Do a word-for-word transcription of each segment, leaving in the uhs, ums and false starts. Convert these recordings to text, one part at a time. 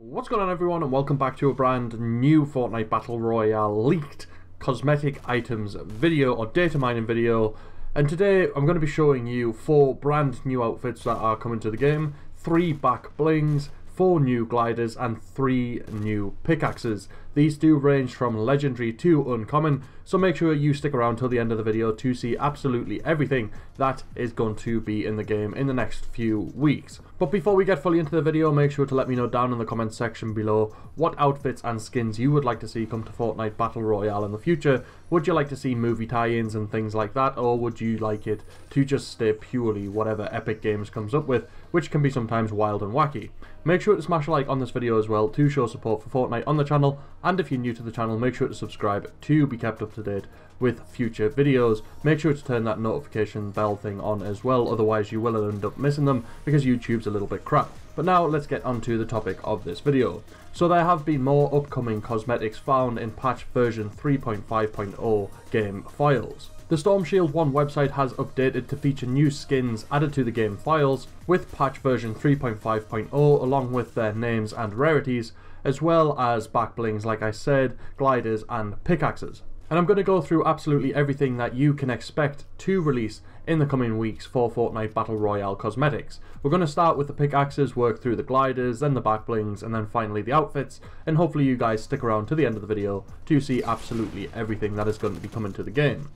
What's going on, everyone, and welcome back to a brand new Fortnite Battle Royale leaked cosmetic items video or data mining video. And today I'm going to be showing you four brand new outfits that are coming to the game, three back blings, four new gliders and three new pickaxes. These do range from legendary to uncommon, so make sure you stick around till the end of the video to see absolutely everything that is going to be in the game in the next few weeks. But before we get fully into the video, make sure to let me know down in the comments section below what outfits and skins you would like to see come to Fortnite Battle Royale in the future. Would you like to see movie tie-ins and things like that, or would you like it to just stay purely whatever Epic Games comes up with, which can be sometimes wild and wacky? Make sure to smash a like on this video as well to show support for Fortnite on the channel, and if you're new to the channel, make sure to subscribe to be kept up to date with future videos. Make sure to turn that notification bell thing on as well, otherwise you will end up missing them because YouTube's a little bit crap. But now let's get on to the topic of this video. So there have been more upcoming cosmetics found in patch version three point five point oh game files. The Storm Shield one website has updated to feature new skins added to the game files with patch version three point five point oh, along with their names and rarities, as well as back blings, like I said, gliders and pickaxes. And I'm going to go through absolutely everything that you can expect to release in the coming weeks for Fortnite Battle Royale cosmetics. We're going to start with the pickaxes, work through the gliders, then the back blings, and then finally the outfits, and hopefully you guys stick around to the end of the video to see absolutely everything that is going to be coming to the game.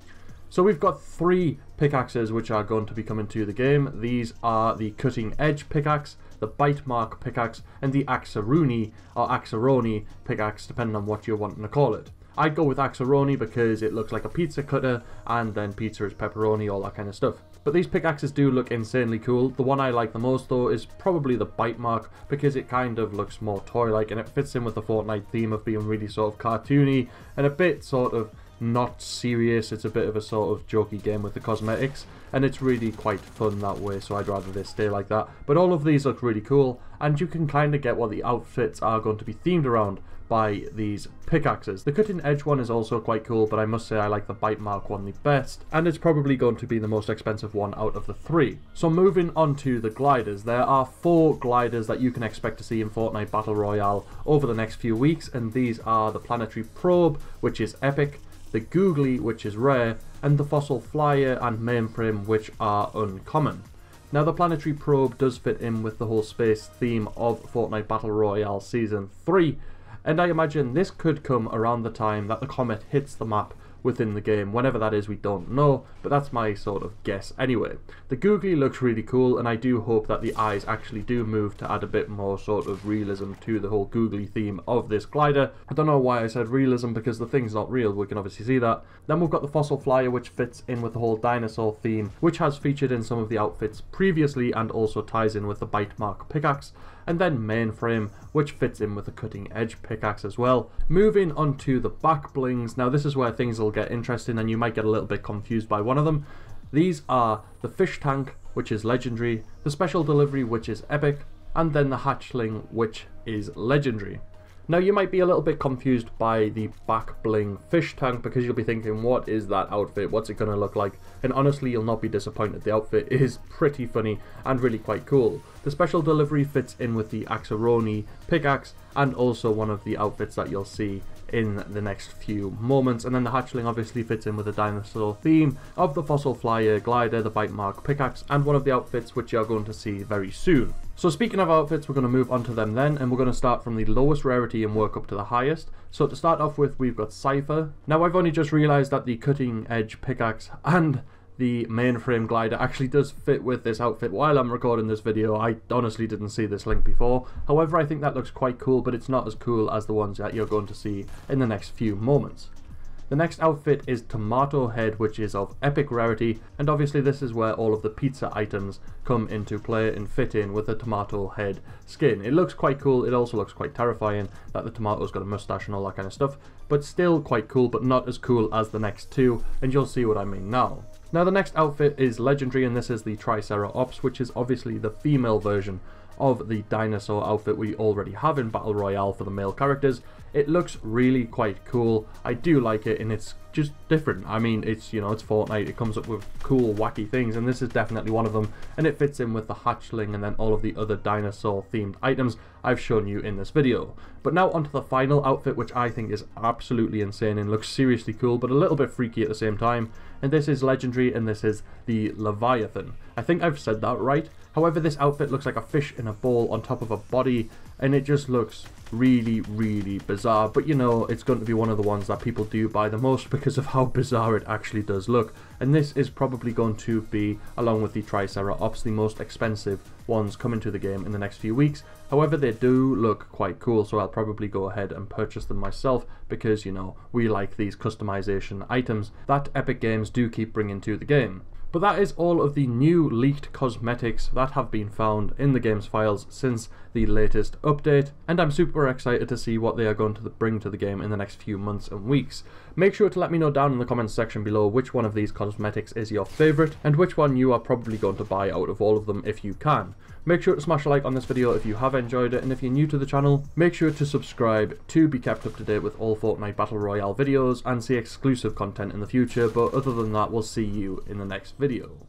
So we've got three pickaxes which are going to be coming to the game. These are the Cutting Edge pickaxe, the Bite Mark pickaxe, and the Axaroni or Axaroni pickaxe, depending on what you're wanting to call it. I'd go with Axaroni because it looks like a pizza cutter, and then pizza is pepperoni, all that kind of stuff. But these pickaxes do look insanely cool. The one I like the most though is probably the Bite Mark, because it kind of looks more toy-like and it fits in with the Fortnite theme of being really sort of cartoony and a bit sort of not serious. It's a bit of a sort of jokey game with the cosmetics, and it's really quite fun that way, so I'd rather they stay like that. But all of these look really cool, and you can kind of get what the outfits are going to be themed around by these pickaxes. The Cutting Edge one is also quite cool, but I must say I like the Bite Mark one the best, and it's probably going to be the most expensive one out of the three. So moving on to the gliders, there are four gliders that you can expect to see in Fortnite Battle Royale over the next few weeks, and these are the Planetary Probe, which is epic, the Googly, which is rare, and the Fossil Flyer and Mainframe, which are uncommon. Now, the Planetary Probe does fit in with the whole space theme of Fortnite Battle Royale Season three, and I imagine this could come around the time that the comet hits the map within the game. Whenever that is, we don't know, but that's my sort of guess anyway. The Googly looks really cool, and I do hope that the eyes actually do move to add a bit more sort of realism to the whole Googly theme of this glider. I don't know why I said realism, because the thing's not real, we can obviously see that. Then we've got the Fossil Flyer, which fits in with the whole dinosaur theme, which has featured in some of the outfits previously and also ties in with the Bite Mark pickaxe, and then Mainframe, which fits in with the Cutting Edge pickaxe as well. Moving on to the back blings, now this is where things will get interesting and you might get a little bit confused by one of them. These are the Fish Tank, which is legendary, the Special Delivery, which is epic, and then the Hatchling, which is legendary. Now you might be a little bit confused by the back bling Fish Tank, because you'll be thinking, what is that outfit, what's it going to look like? And honestly, you'll not be disappointed. The outfit is pretty funny and really quite cool. The Special Delivery fits in with the Axaroni pickaxe, and also one of the outfits that you'll see in the next few moments. And then the Hatchling obviously fits in with the dinosaur theme of the Fossil Flyer glider, the Bite Mark pickaxe, and one of the outfits which you're going to see very soon. So speaking of outfits, we're going to move on to them then, and we're going to start from the lowest rarity and work up to the highest. So to start off with, we've got Cypher. Now I've only just realized that the Cutting Edge pickaxe and the Mainframe glider actually does fit with this outfit while I'm recording this video. I honestly didn't see this link before. However, I think that looks quite cool, but it's not as cool as the ones that you're going to see in the next few moments. The next outfit is Tomato Head, which is of epic rarity, and obviously this is where all of the pizza items come into play and fit in with the Tomato Head skin. It looks quite cool. It also looks quite terrifying that the tomato's got a mustache and all that kind of stuff, but still quite cool, but not as cool as the next two, and you'll see what I mean now. Now the next outfit is legendary, and this is the Tricera Ops, which is obviously the female version of the dinosaur outfit we already have in Battle Royale for the male characters. It looks really quite cool. I do like it, and it's just different. I mean, it's, you know, it's Fortnite. It comes up with cool, wacky things, and this is definitely one of them, and it fits in with the Hatchling and then all of the other dinosaur themed items I've shown you in this video. But now onto the final outfit, which I think is absolutely insane and looks seriously cool, but a little bit freaky at the same time. And this is legendary, and this is the Leviathan. I think I've said that right. However, this outfit looks like a fish in a bowl on top of a body, and it just looks really, really bizarre. But you know, it's going to be one of the ones that people do buy the most because of how bizarre it actually does look. And this is probably going to be, along with the Tricera Ops, the most expensive ones coming to the game in the next few weeks. However, they do look quite cool, so I'll probably go ahead and purchase them myself because, you know, we like these customization items that Epic Games do keep bringing to the game. But that is all of the new leaked cosmetics that have been found in the game's files since the latest update, and I'm super excited to see what they are going to bring to the game in the next few months and weeks. Make sure to let me know down in the comments section below which one of these cosmetics is your favourite, and which one you are probably going to buy out of all of them if you can. Make sure to smash a like on this video if you have enjoyed it, and if you're new to the channel, make sure to subscribe to be kept up to date with all Fortnite Battle Royale videos and see exclusive content in the future, but other than that, we'll see you in the next video. video.